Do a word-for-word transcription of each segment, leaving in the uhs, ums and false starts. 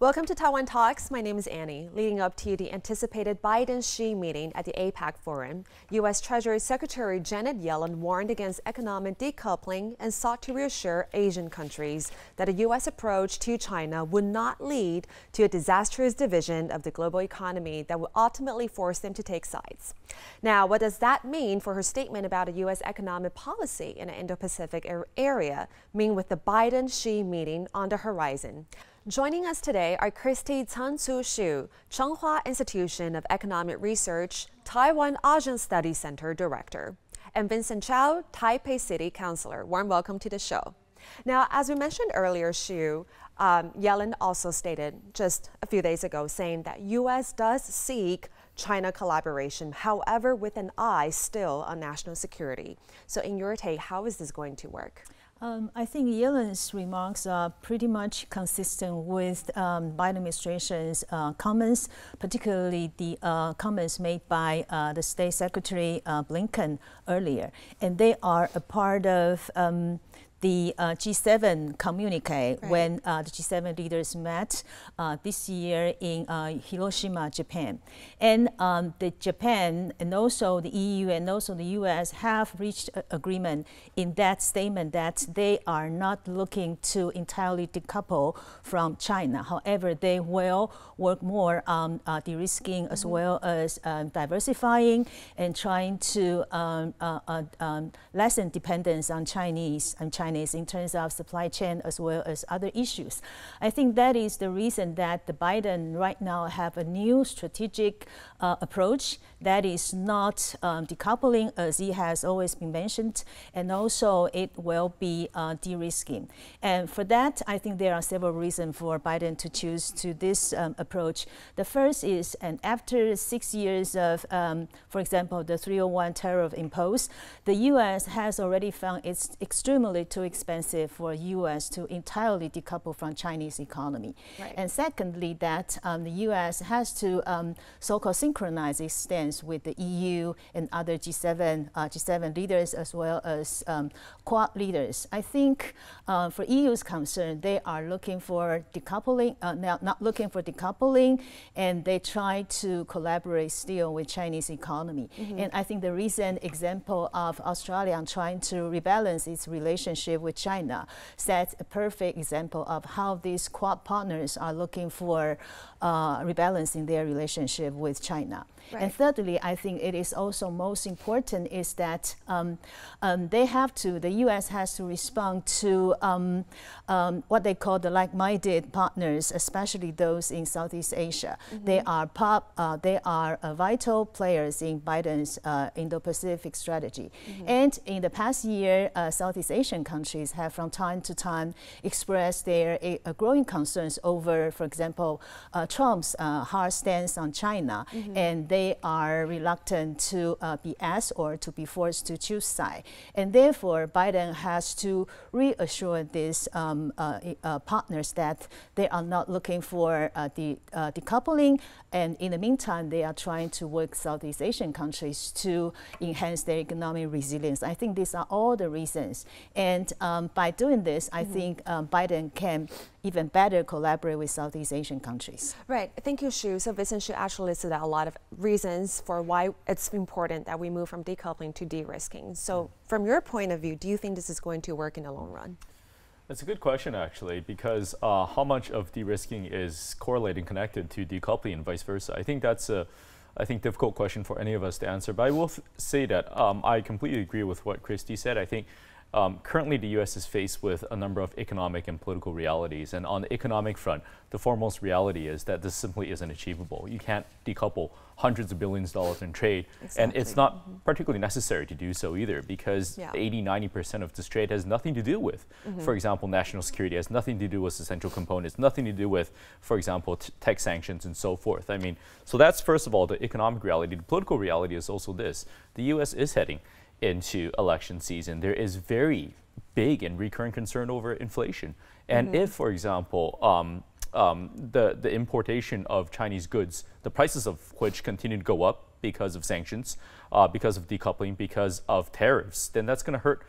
Welcome to Taiwan Talks. My name is Annie. Leading up to the anticipated Biden-Xi meeting at the APEC Forum, U S Treasury Secretary Janet Yellen warned against economic decoupling and sought to reassure Asian countries that a U S approach to China would not lead to a disastrous division of the global economy that would ultimately force them to take sides. Now, what does that mean for her statement about a U S economic policy in the Indo-Pacific area mean with the Biden-Xi meeting on the horizon? Joining us today are Kristy Tsun-Tzu Hsu, Chung-Hua Institution of Economic Research, Taiwan ASEAN Study Center Director, and Vincent Chao, Taipei City Councilor. Warm welcome to the show. Now, as we mentioned earlier, Hsu, um, Yellen also stated just a few days ago saying that U S does seek China collaboration, however, with an eye still on national security. So in your take, how is this going to work? Um, I think Yellen's remarks are pretty much consistent with um, Biden administration's uh, comments, particularly the uh, comments made by uh, the State Secretary uh, Blinken earlier. And they are a part of um, the uh, G seven communique, right, when uh, the G seven leaders met uh, this year in uh, Hiroshima, Japan. And um, the Japan and also the E U and also the U S have reached a agreement in that statement that they are not looking to entirely decouple from China. However, they will work more on uh, de-risking, mm-hmm, as well as um, diversifying and trying to um, uh, uh, um, lessen dependence on Chinese and Chinese in terms of supply chain as well as other issues. I think that is the reason that the Biden right now have a new strategic uh, approach that is not um, decoupling, as it has always been mentioned, and also it will be uh, de-risking. And for that, I think there are several reasons for Biden to choose to this um, approach. The first is, and after six years of, um, for example, the three oh one tariff imposed, the U S has already found it's extremely too expensive for U S to entirely decouple from Chinese economy. Right. And secondly, that um, the U S has to um, so-called synchronize its stance with the E U and other G seven uh, G seven leaders as well as um, Quad leaders. I think uh, for E U's concern, they are looking for decoupling, uh, now not looking for decoupling, and they try to collaborate still with Chinese economy. Mm-hmm. And I think the recent example of Australia trying to rebalance its relationship with China sets a perfect example of how these Quad partners are looking for uh, rebalancing their relationship with China. Right. And thirdly, I think it is also most important is that um, um, they have to, the U S has to respond to um, um, what they call the like-minded partners, especially those in Southeast Asia. Mm-hmm. They are pop, uh, they are uh, vital players in Biden's uh, Indo-Pacific strategy. Mm-hmm. And in the past year, uh, Southeast Asian countries have from time to time expressed their uh, growing concerns over, for example, uh, Trump's uh, hard stance on China, mm-hmm, and they are reluctant to uh, be asked or to be forced to choose side. And therefore, Biden has to reassure these um, uh, uh, partners that they are not looking for uh, de uh, decoupling, and in the meantime, they are trying to work Southeast Asian countries to enhance their economic resilience. I think these are all the reasons. And um, by doing this, I mm-hmm. think um, Biden can even better collaborate with Southeast Asian countries. Right. Thank you, Hsu. So Vincent Hsu actually listed out a lot of reasons for why it's important that we move from decoupling to de-risking. So from your point of view, do you think this is going to work in the long run? That's a good question, actually, because uh, how much of de-risking is correlated and connected to decoupling and vice versa? I think that's a I think difficult question for any of us to answer. But I will say that um, I completely agree with what Kristy said. I think Um, currently, the U S is faced with a number of economic and political realities, and on the economic front, the foremost reality is that this simply isn't achievable. You can't decouple hundreds of billions of dollars in trade, exactly, and it's not mm-hmm. particularly necessary to do so either, because yeah. eighty, ninety percent of this trade has nothing to do with, mm-hmm. for example, national security, has nothing to do with essential components, nothing to do with, for example, t tech sanctions and so forth. I mean, so that's first of all the economic reality. The political reality is also this: the U S is heading into election season. There is very big and recurrent concern over inflation. And mm-hmm. if, for example, um, um, the, the importation of Chinese goods, the prices of which continue to go up because of sanctions, uh, because of decoupling, because of tariffs, then that's going to hurt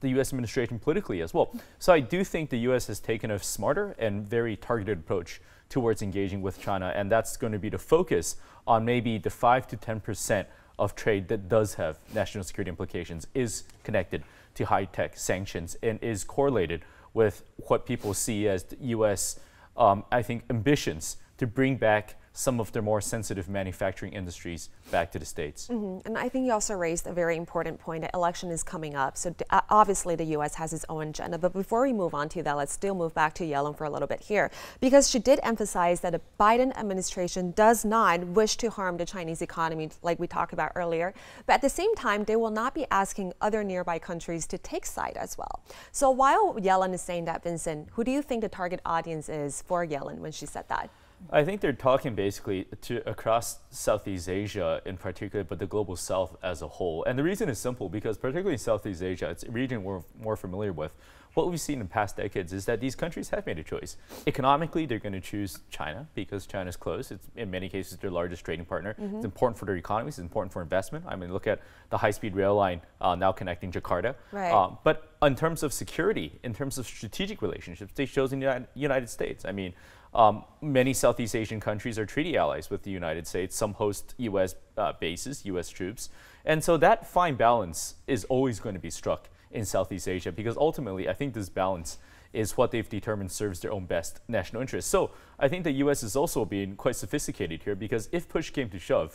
the U S administration politically as well. So I do think the U S has taken a smarter and very targeted approach towards engaging with China. And that's going to be the focus on maybe the five to ten percent of trade that does have national security implications, is connected to high-tech sanctions, and is correlated with what people see as the U S, um, I think, ambitions to bring back some of their more sensitive manufacturing industries back to the States. Mm-hmm. And I think you also raised a very important point, that election is coming up. So uh, obviously the U S has its own agenda, but before we move on to that, let's still move back to Yellen for a little bit here, because she did emphasize that the Biden administration does not wish to harm the Chinese economy, like we talked about earlier, but at the same time, they will not be asking other nearby countries to take side as well. So while Yellen is saying that, Vincent, who do you think the target audience is for Yellen when she said that? I think they're talking basically to across Southeast Asia in particular, but the global South as a whole. And the reason is simple, because particularly Southeast Asia, it's a region we're more familiar with. What we've seen in past decades is that these countries have made a choice. Economically, they're going to choose China because China's close. It's in many cases their largest trading partner. Mm-hmm. It's important for their economies. It's important for investment. I mean, look at the high-speed rail line uh, now connecting Jakarta. Right. Um, but in terms of security, in terms of strategic relationships, they've chosen the United States. I mean, Um, many Southeast Asian countries are treaty allies with the United States. Some host U S uh, bases, U S troops. And so that fine balance is always going to be struck in Southeast Asia, because ultimately I think this balance is what they've determined serves their own best national interest. So I think the U S is also being quite sophisticated here, because if push came to shove,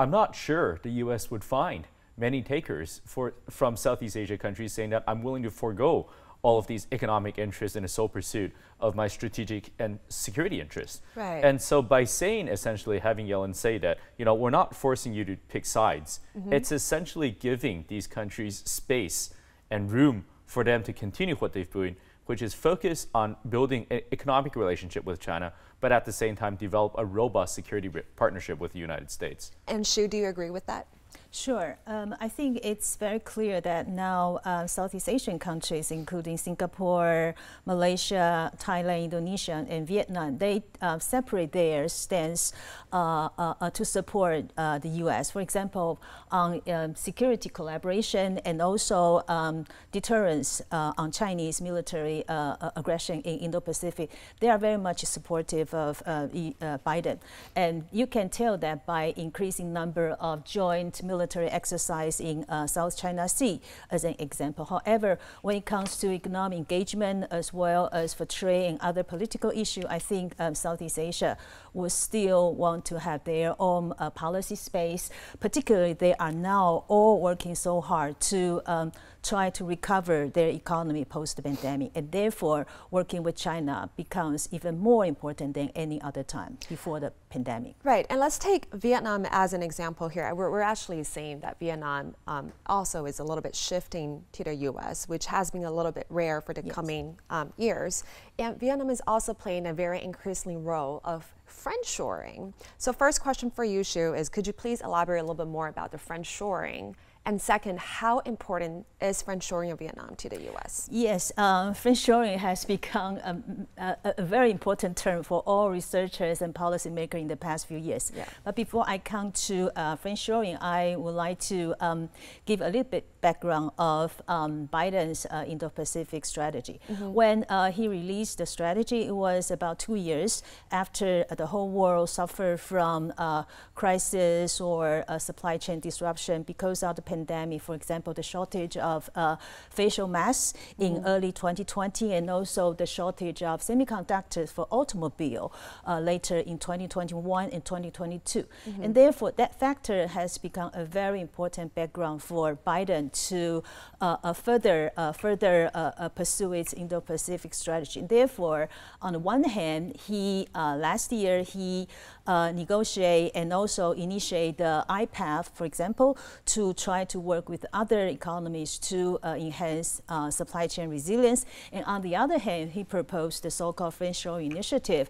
I'm not sure the U S would find many takers for, from Southeast Asia countries saying that I'm willing to forego all of these economic interests in a sole pursuit of my strategic and security interests. Right. And so by saying, essentially having Yellen say that, you know, we're not forcing you to pick sides, mm-hmm. it's essentially giving these countries space and room for them to continue what they've been doing, which is focus on building an economic relationship with China, but at the same time develop a robust security partnership with the United States. And Shu, do you agree with that? Sure. Um, I think it's very clear that now uh, Southeast Asian countries, including Singapore, Malaysia, Thailand, Indonesia, and Vietnam, they uh, separate their stance uh, uh, to support uh, the U S, for example, on um, security collaboration and also um, deterrence uh, on Chinese military uh, aggression in Indo-Pacific. They are very much supportive of uh, e, uh, Biden. And you can tell that by increasing number of joint military exercise in uh, South China Sea, as an example. However, when it comes to economic engagement as well as for trade and other political issues, I think um, Southeast Asia will still want to have their own uh, policy space. Particularly, they are now all working so hard to um, try to recover their economy post-pandemic, and therefore working with China becomes even more important than any other time before the pandemic. Right, and let's take Vietnam as an example here. We're, we're actually seeing that Vietnam um, also is a little bit shifting to the U S, which has been a little bit rare for the yes. coming um, years. And Vietnam is also playing a very increasing role of friend-shoring. So first question for you, Shu, is could you please elaborate a little bit more about the friend-shoring? And second, how important is friend-shoring of Vietnam to the U S? Yes, um, friend-shoring has become a, a, a very important term for all researchers and policymakers in the past few years. Yeah. But before I come to uh, friend-shoring, I would like to um, give a little bit background of um, Biden's uh, Indo-Pacific strategy. Mm-hmm. When uh, he released the strategy, it was about two years after the whole world suffered from uh, crisis or uh, supply chain disruption because of the pandemic. Pandemic, for example, the shortage of uh, facial masks mm-hmm. in early twenty twenty, and also the shortage of semiconductors for automobile uh, later in twenty twenty-one and twenty twenty-two. Mm-hmm. And therefore, that factor has become a very important background for Biden to uh, uh, further uh, further uh, uh, pursue its Indo-Pacific strategy. And therefore, on the one hand, he uh, last year he uh, negotiated and also initiated the I P E F, for example, to try to work with other economies to uh, enhance uh, supply chain resilience. And on the other hand, he proposed the so-called friend-shoring initiative,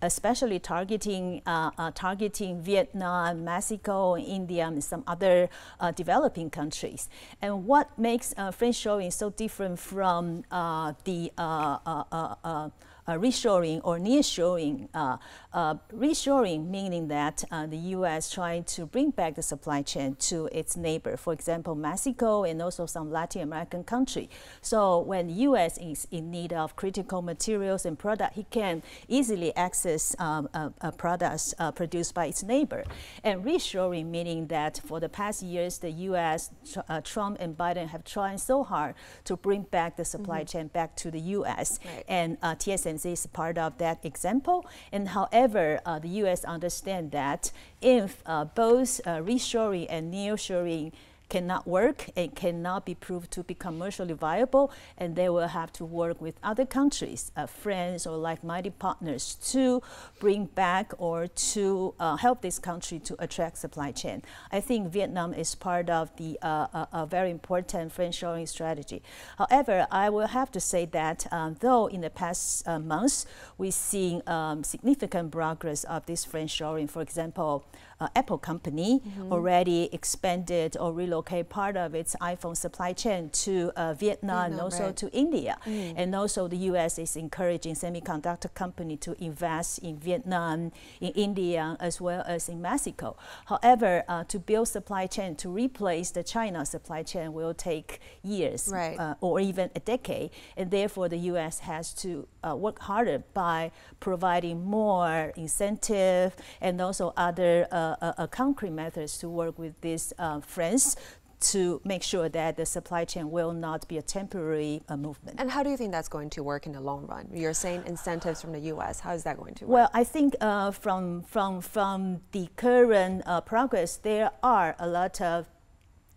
especially targeting uh, uh, targeting Vietnam, Mexico, India, and some other uh, developing countries. And what makes uh, friend-shoring so different from uh, the uh, uh, uh, uh, uh, reshoring or nearshoring. Uh, uh, reshoring meaning that uh, the U S trying to bring back the supply chain to its neighbor, for example, Mexico and also some Latin American country. So when the U S is in need of critical materials and product, he can easily access um, uh, uh, products uh, produced by its neighbor. And reshoring meaning that for the past years, the U S, tr uh, Trump and Biden have tried so hard to bring back the supply mm-hmm. chain back to the U S. Right. And uh, T S M C is part of that example. And however, uh, the U S understand that if uh, both uh, reshoring and nearshoring cannot work, it cannot be proved to be commercially viable, and they will have to work with other countries, uh, friends or like-minded partners to bring back or to uh, help this country to attract supply chain. I think Vietnam is part of the uh, a, a very important friend-shoring strategy. However, I will have to say that um, though in the past uh, months, we've seen um, significant progress of this friend-shoring. For example, uh, Apple company mm-hmm. already expanded or relocated part of its iPhone supply chain to uh, Vietnam, Vietnam and also right. to India. Mm. And also the U S is encouraging semiconductor company to invest in Vietnam, in India, as well as in Mexico. However, uh, to build supply chain, to replace the China supply chain will take years right. uh, or even a decade. And therefore the U S has to uh, work harder by providing more incentive and also other uh, uh, concrete methods to work with these uh, friends to make sure that the supply chain will not be a temporary uh, movement. And how do you think that's going to work in the long run? You're saying incentives from the U S. How is that going to work? Well, I think uh, from, from, from the current uh, progress, there are a lot of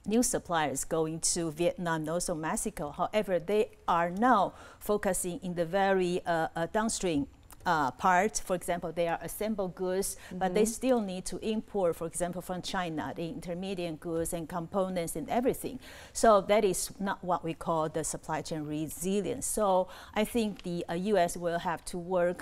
new suppliers going to Vietnam and also Mexico. However, they are now focusing in the very uh, uh, downstream Uh, part. For example, they are assembled goods, mm-hmm. but they still need to import, for example, from China, the intermediate goods and components and everything. So that is not what we call the supply chain resilience. So I think the uh, U S will have to work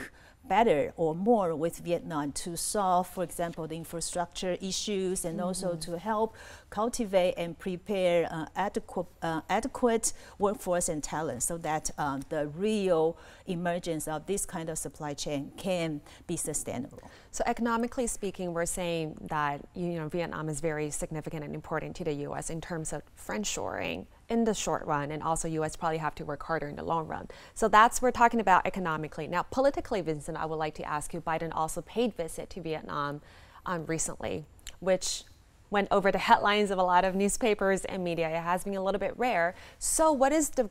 better or more with Vietnam to solve, for example, the infrastructure issues and mm-hmm. also to help cultivate and prepare uh, adequate, uh, adequate workforce and talent so that um, the real emergence of this kind of supply chain can be sustainable. So economically speaking, we're saying that you know Vietnam is very significant and important to the U S in terms of friend-shoring in the short run, and also U S probably have to work harder in the long run. So that's we're talking about economically. Now politically, Vincent, I would like to ask you, Biden also paid visit to Vietnam um, recently, which went over the headlines of a lot of newspapers and media. It has been a little bit rare. So what is the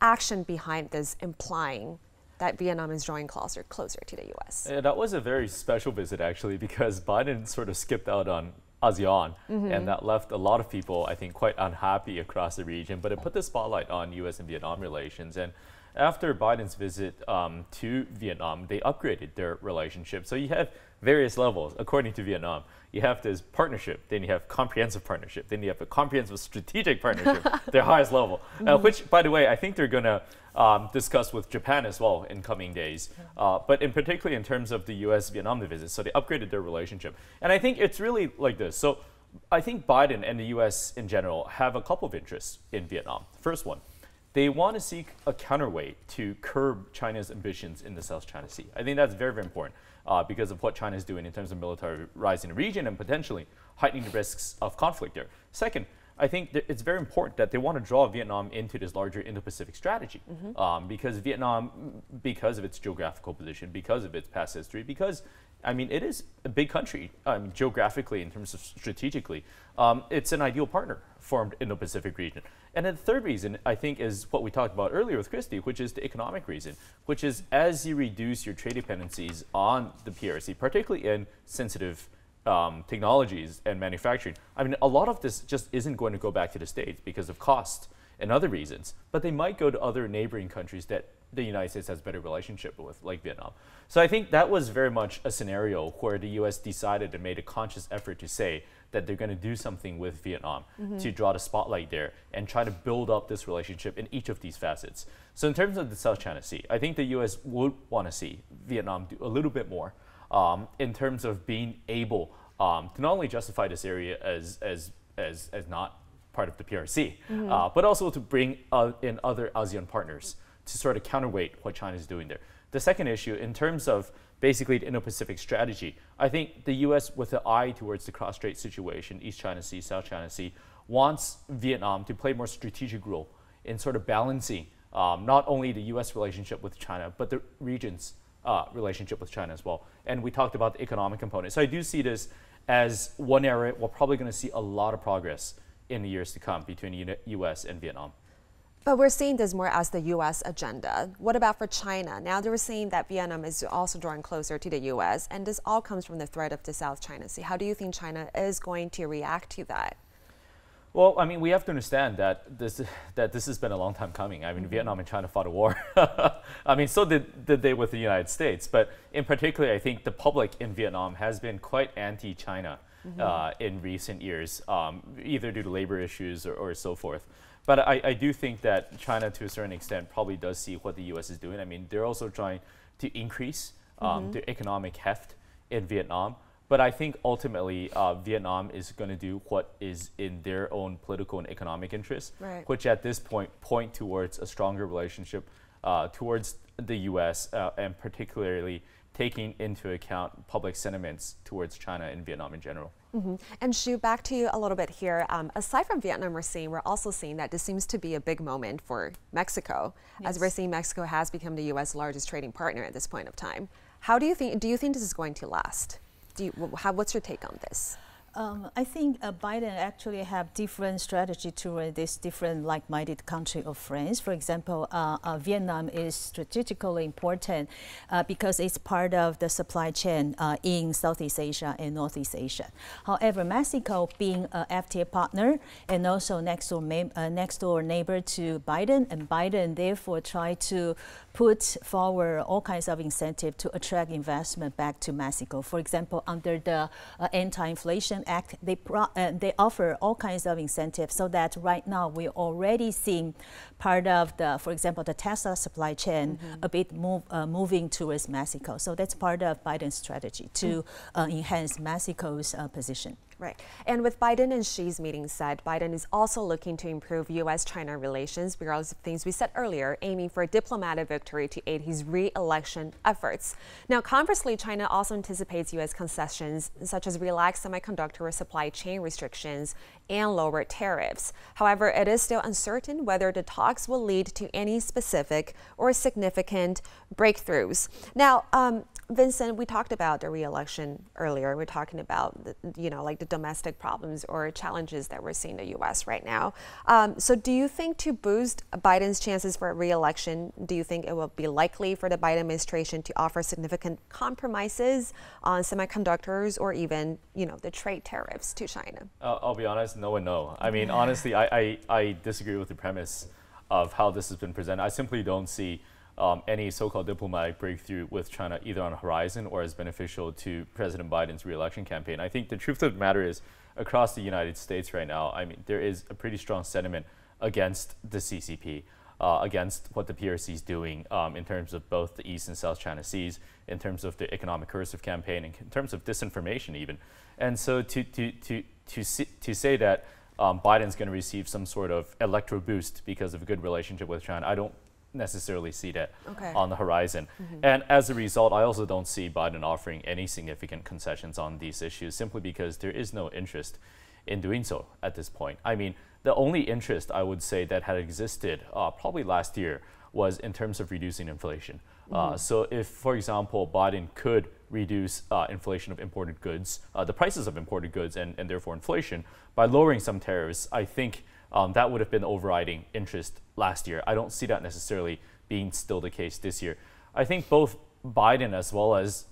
action behind this implying that Vietnam is drawing closer, closer to the U S? Yeah, that was a very special visit actually, because Biden sort of skipped out on ASEAN, mm-hmm. and that left a lot of people, I think, quite unhappy across the region, but it put the spotlight on U S and Vietnam relations. And after Biden's visit um, to Vietnam, they upgraded their relationship. So you have various levels, according to Vietnam. You have this partnership, then you have comprehensive partnership, then you have a comprehensive strategic partnership, their highest level, mm-hmm. uh, which, by the way, I think they're going to um, discuss with Japan as well in coming days, uh, but in particular in terms of the U S Vietnam visit. So they upgraded their relationship. And I think it's really like this. So I think Biden and the U S in general have a couple of interests in Vietnam. First one, they want to seek a counterweight to curb China's ambitions in the South China Sea. I think that's very, very important uh, because of what China is doing in terms of military rise in the region and potentially heightening the risks of conflict there. Second, I think th it's very important that they want to draw Vietnam into this larger Indo-Pacific strategy mm-hmm. um, because Vietnam, because of its geographical position, because of its past history, because, I mean, it is a big country um, geographically in terms of strategically. Um, it's an ideal partner formed in the Indo-Pacific region. And then the third reason, I think, is what we talked about earlier with Kristy, which is the economic reason, which is as you reduce your trade dependencies on the P R C, particularly in sensitive Um, technologies and manufacturing. I mean, a lot of this just isn't going to go back to the States because of cost and other reasons, but they might go to other neighboring countries that the United States has better relationship with, like Vietnam. So I think that was very much a scenario where the U S decided and made a conscious effort to say that they're going to do something with Vietnam mm-hmm. to draw the spotlight there and try to build up this relationship in each of these facets. So in terms of the South China Sea, I think the U S would want to see Vietnam do a little bit more Um, in terms of being able um, to not only justify this area as as as, as not part of the P R C, mm-hmm. uh, but also to bring uh, in other ASEAN partners to sort of counterweight what China is doing there. The second issue, in terms of basically the Indo-Pacific strategy, I think the U S, with an eye towards the cross-strait situation, East China Sea, South China Sea, wants Vietnam to play a more strategic role in sort of balancing um, not only the U S relationship with China, but the region's uh, relationship with China as well. And we talked about the economic component. So I do see this as one area we're probably going to see a lot of progress in the years to come between the U S and Vietnam. But we're seeing this more as the U S agenda. What about for China? Now they were saying that Vietnam is also drawing closer to the U S, and this all comes from the threat of the South China Sea. How do you think China is going to react to that? Well, I mean, we have to understand that this that this has been a long time coming. I mean, mm-hmm. Vietnam and China fought a war. I mean, so did, did they with the United States. But in particular, I think the public in Vietnam has been quite anti-China mm-hmm. uh, in recent years, um, either due to labor issues or, or so forth. But I, I do think that China, to a certain extent, probably does see what the U S is doing. I mean, they're also trying to increase um, mm-hmm. the economic heft in Vietnam. But I think ultimately uh, Vietnam is going to do what is in their own political and economic interests, right. which at this point point towards a stronger relationship uh, towards the U S uh, and particularly taking into account public sentiments towards China and Vietnam in general. Mm-hmm. And Hsu, back to you a little bit here. Um, aside from Vietnam, we're seeing, we're also seeing that this seems to be a big moment for Mexico, yes. as we're seeing Mexico has become the U S largest trading partner at this point of time. How do you think, do you think this is going to last? Do you, how, what's your take on this? Um, I think uh, Biden actually have different strategy toward this different like-minded country of friends. For example, uh, uh, Vietnam is strategically important uh, because it's part of the supply chain uh, in Southeast Asia and Northeast Asia. However, Mexico being an F T A partner and also next door, uh, next door neighbor to Biden, and Biden therefore try to put forward all kinds of incentive to attract investment back to Mexico. For example, under the uh, anti-inflation Act, they, pro uh, they offer all kinds of incentives, so that right now we're already seeing part of the, for example, the Tesla supply chain mm-hmm. a bit move, uh, moving towards Mexico. So that's part of Biden's strategy to uh, enhance Mexico's uh, position. Right. And with Biden and Xi's meeting said, Biden is also looking to improve U S China relations, regardless of things we said earlier, aiming for a diplomatic victory to aid his re-election efforts. Now, conversely, China also anticipates U S concessions, such as relaxed semiconductor supply chain restrictions and lower tariffs. However, it is still uncertain whether the talks will lead to any specific or significant breakthroughs. Now, um, Vincent, we talked about the re-election earlier. We're talking about, the, you know, like the domestic problems or challenges that we're seeing in the U S right now. Um, so do you think to boost Biden's chances for a re-election, do you think it will be likely for the Biden administration to offer significant compromises on semiconductors or even, you know, the trade tariffs to China? Uh, I'll be honest, no and no. I mean, honestly, I, I, I disagree with the premise of how this has been presented. I simply don't see Um, any so-called diplomatic breakthrough with China either on the horizon or as beneficial to President Biden's re-election campaign. I think the truth of the matter is, across the United States right now, I mean, there is a pretty strong sentiment against the C C P, uh, against what the P R C is doing um, in terms of both the East and South China Seas, in terms of the economic coercive campaign, and in terms of disinformation even. And so to, to, to, to, si to say that um, Biden's going to receive some sort of electoral boost because of a good relationship with China, I don't necessarily see that okay. on the horizon. Mm-hmm. And as a result, I also don't see Biden offering any significant concessions on these issues, simply because there is no interest in doing so at this point. I mean, the only interest I would say that had existed uh, probably last year was in terms of reducing inflation. Mm-hmm. uh, so if, for example, Biden could reduce uh, inflation of imported goods, uh, the prices of imported goods and, and therefore inflation, by lowering some tariffs, I think Um, that would have been overriding interest last year. I don't see that necessarily being still the case this year. I think both Biden as well as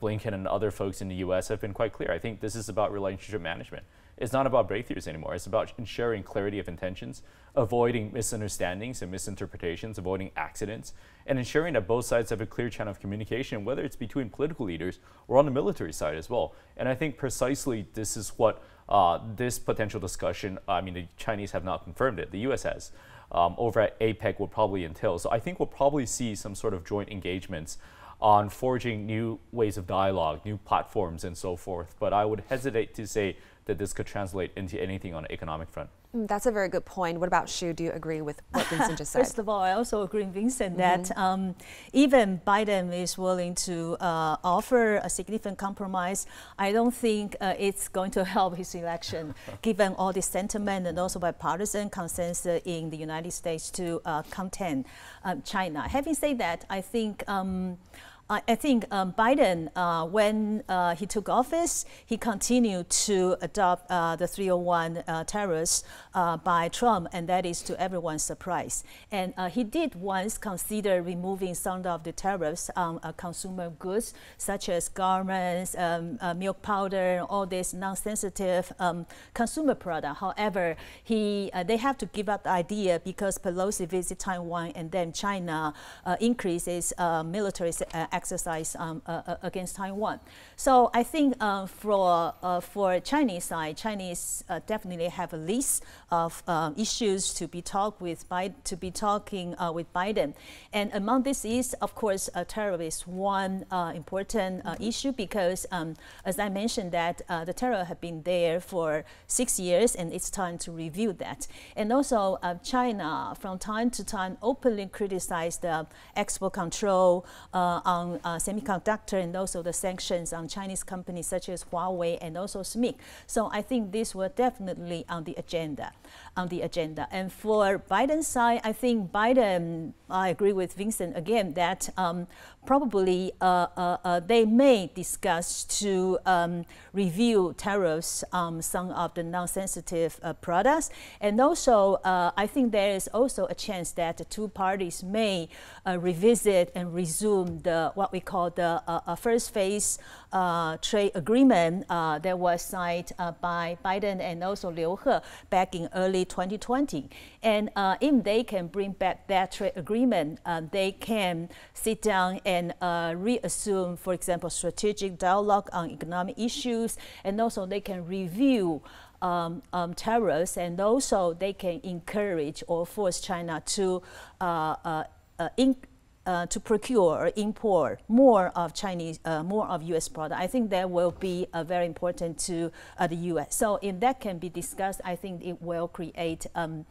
Blinken and other folks in the U S have been quite clear. I think this is about relationship management. It's not about breakthroughs anymore. It's about ensuring clarity of intentions, avoiding misunderstandings and misinterpretations, avoiding accidents, and ensuring that both sides have a clear channel of communication, whether it's between political leaders or on the military side as well. And I think precisely this is what Uh, this potential discussion, I mean, the Chinese have not confirmed it, the U S has, um, over at APEC will probably entail. So I think we'll probably see some sort of joint engagements on forging new ways of dialogue, new platforms and so forth. But I would hesitate to say that this could translate into anything on the economic front. Mm, that's a very good point. What about Hsu? Do you agree with what Vincent just said? First of all, I also agree with Vincent mm-hmm. that um, even Biden is willing to uh, offer a significant compromise. I don't think uh, it's going to help his election, given all the sentiment and also bipartisan consensus in the United States to uh, contend um, China. Having said that, I think um, I, I think um, Biden, uh, when uh, he took office, he continued to adopt uh, the three oh one uh, tariffs uh, by Trump, and that is to everyone's surprise. And uh, he did once consider removing some of the tariffs on uh, consumer goods, such as garments, um, uh, milk powder, all this non-sensitive um, consumer product. However, he uh, they have to give up the idea because Pelosi visits Taiwan, and then China uh, increases uh, military uh, exercise um, uh, against Taiwan. So I think uh, for uh, for Chinese side, Chinese uh, definitely have a list of um, issues to be talked with by to be talking uh, with Biden, and among this is of course uh, tariff is one uh, important uh, mm-hmm. issue because um, as I mentioned that uh, the tariff have been there for six years and it's time to review that. And also uh, China from time to time openly criticized the export control uh, on Uh, semiconductor and also the sanctions on Chinese companies such as Huawei and also S M I C. So I think these were definitely on the agenda, on the agenda. And for Biden's side, I think Biden, I agree with Vincent again that um, probably uh, uh, uh, they may discuss to um, review tariffs on um, some of the non-sensitive uh, products. And also, uh, I think there is also a chance that the two parties may uh, revisit and resume the what we call the uh, uh, first phase uh, trade agreement uh, that was signed uh, by Biden and also Liu He back in early twenty twenty. And uh, if they can bring back that trade agreement, uh, they can sit down and uh, reassume, for example, strategic dialogue on economic issues, and also they can review Um, um, tariffs, and also they can encourage or force China to uh, uh, uh, increase Uh, to procure or import more of Chinese, uh, more of U S product. I think that will be uh, very important to uh, the U S. So if that can be discussed, I think it will create um,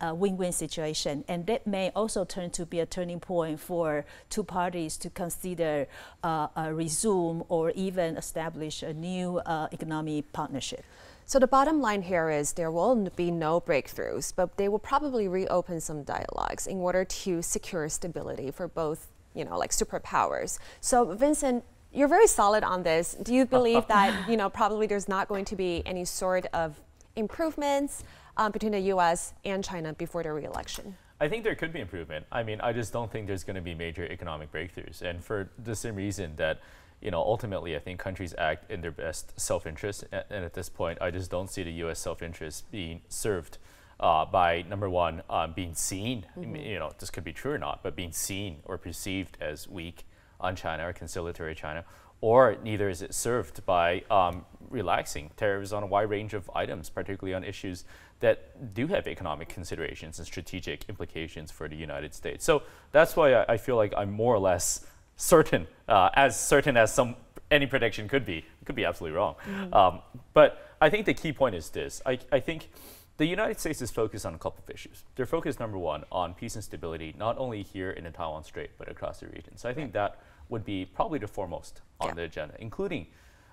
a win-win situation. And that may also turn to be a turning point for two parties to consider uh, a resume or even establish a new uh, economic partnership. So the bottom line here is there will be no breakthroughs, but they will probably reopen some dialogues in order to secure stability for both, you know, like superpowers. So Vincent, you're very solid on this. Do you believe that, you know, probably there's not going to be any sort of improvements um, between the U S and China before the re-election? I think there could be improvement. I mean, I just don't think there's going to be major economic breakthroughs. And for the same reason that, you know, ultimately, I think countries act in their best self-interest, and, and at this point, I just don't see the U S self-interest being served uh, by, number one, um, being seen, mm-hmm. you know, this could be true or not, but being seen or perceived as weak on China or conciliatory China, or neither is it served by um, relaxing tariffs on a wide range of items, particularly on issues that do have economic considerations and strategic implications for the United States. So that's why I, I feel like I'm more or less certain, uh, as certain as some any prediction could be. It could be absolutely wrong. Mm. Um, but I think the key point is this. I, I think the United States is focused on a couple of issues. They're focused, number one, on peace and stability, not only here in the Taiwan Strait, but across the region. So I think that would be probably the foremost on yeah. the agenda, including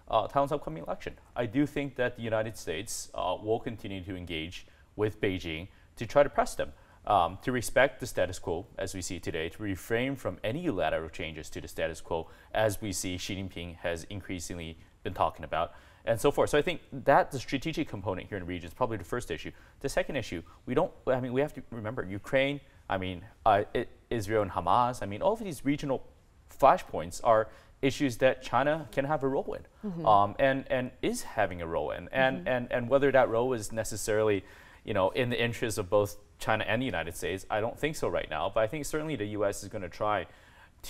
uh, Taiwan's upcoming election. I do think that the United States uh, will continue to engage with Beijing to try to press them Um, to respect the status quo as we see today, to refrain from any lateral changes to the status quo as we see Xi Jinping has increasingly been talking about, and so forth. So I think that the strategic component here in the region is probably the first issue. The second issue, we don't, I mean, we have to remember Ukraine, I mean, uh, Israel and Hamas, I mean, all of these regional flashpoints are issues that China can have a role in, mm-hmm. um, and, and is having a role in, and, mm-hmm. and, and whether that role is necessarily, you know, in the interest of both China and the United States, I don't think so right now. But I think certainly the U S is going to try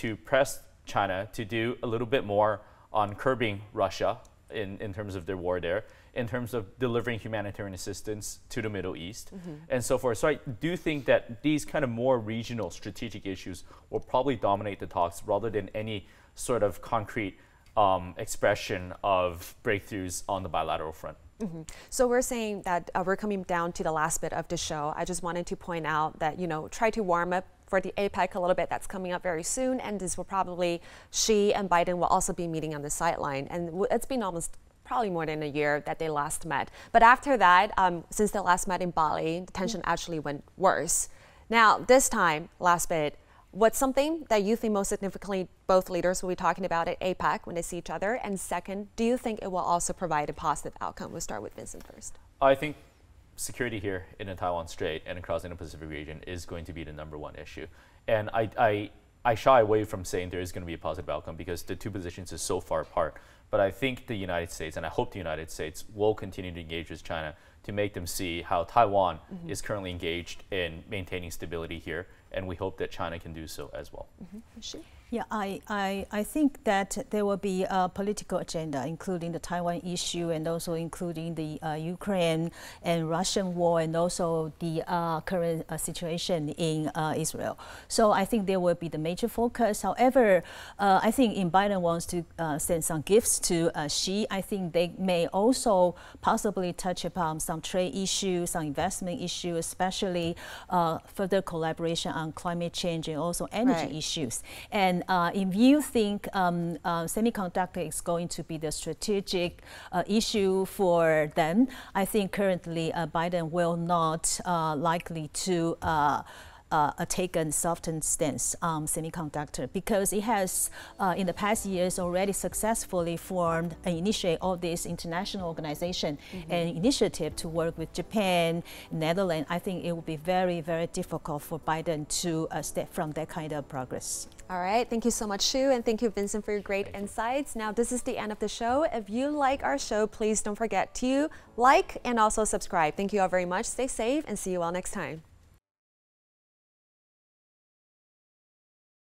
to press China to do a little bit more on curbing Russia in, in terms of their war there, in terms of delivering humanitarian assistance to the Middle East, mm-hmm. and so forth. So I do think that these kind of more regional strategic issues will probably dominate the talks rather than any sort of concrete um, expression of breakthroughs on the bilateral front. Mm-hmm. So we're saying that uh, we're coming down to the last bit of the show. I just wanted to point out that, you know, try to warm up for the APEC a little bit. That's coming up very soon, and this will probably, Xi and Biden will also be meeting on the sideline, and w it's been almost probably more than a year that they last met. But after that, um, since they last met in Bali, the tension mm-hmm. actually went worse. Now, this time, last bit, what's something that you think most significantly both leaders will be talking about at APEC when they see each other? And second, do you think it will also provide a positive outcome? We'll start with Vincent first. I think security here in the Taiwan Strait and across the Indo-Pacific region is going to be the number one issue. And I, I, I shy away from saying there is going to be a positive outcome because the two positions are so far apart. But I think the United States, and I hope the United States, will continue to engage with China to make them see how Taiwan mm-hmm. is currently engaged in maintaining stability here, and we hope that China can do so as well. Mm-hmm. Yeah, I, I, I think that there will be a political agenda, including the Taiwan issue and also including the uh, Ukraine and Russian war and also the uh, current uh, situation in uh, Israel. So I think there will be the major focus. However, uh, I think if Biden wants to uh, send some gifts to uh, Xi, I think they may also possibly touch upon some trade issues, some investment issues, especially uh, further collaboration on climate change and also energy right. issues. And uh, if you think um, uh, semiconductor is going to be the strategic uh, issue for them, I think currently uh, Biden will not uh, likely to uh, Uh, a take and softened stance on um, semiconductor, because it has uh, in the past years already successfully formed and initiated all these international organizations mm-hmm. and initiative to work with Japan, Netherlands. I think it will be very, very difficult for Biden to uh, step from that kind of progress. All right, thank you so much, Shu, and thank you, Vincent, for your great thank insights. You. Now, this is the end of the show. If you like our show, please don't forget to like and also subscribe. Thank you all very much. Stay safe and see you all next time.